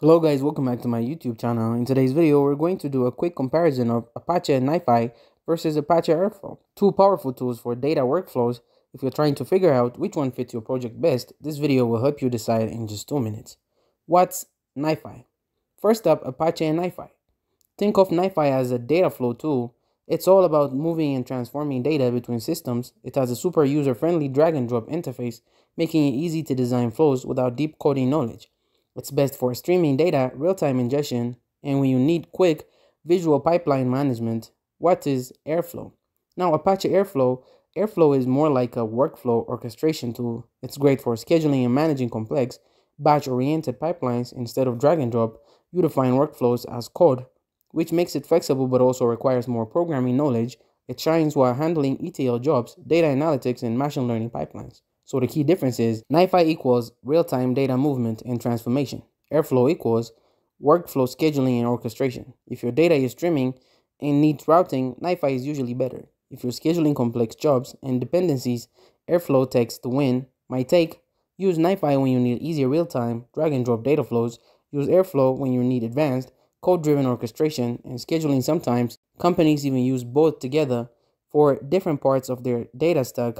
Hello guys, welcome back to my YouTube channel. In today's video, we're going to do a quick comparison of Apache NiFi versus Apache Airflow. Two powerful tools for data workflows. If you're trying to figure out which one fits your project best, this video will help you decide in just 2 minutes. What's NiFi? First up, Apache and NiFi. Think of NiFi as a data flow tool. It's all about moving and transforming data between systems. It has a super user-friendly drag and drop interface, making it easy to design flows without deep coding knowledge. It's best for streaming data, real-time ingestion, and when you need quick visual pipeline management. What is Airflow? Now, Apache Airflow. Airflow is more like a workflow orchestration tool. It's great for scheduling and managing complex, batch-oriented pipelines instead of drag-and-drop, unifying workflows as code, which makes it flexible but also requires more programming knowledge. It shines while handling ETL jobs, data analytics, and machine learning pipelines. So the key difference is NiFi equals real-time data movement and transformation. Airflow equals workflow scheduling and orchestration. If your data is streaming and needs routing, NiFi is usually better. If you're scheduling complex jobs and dependencies, Airflow takes the win. My take, use NiFi when you need easier real-time, drag-and-drop data flows. Use Airflow when you need advanced, code-driven orchestration and scheduling. Sometimes companies even use both together for different parts of their data stack.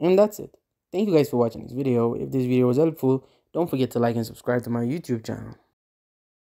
And that's it. Thank you guys for watching this video. If this video was helpful, don't forget to like and subscribe to my YouTube channel.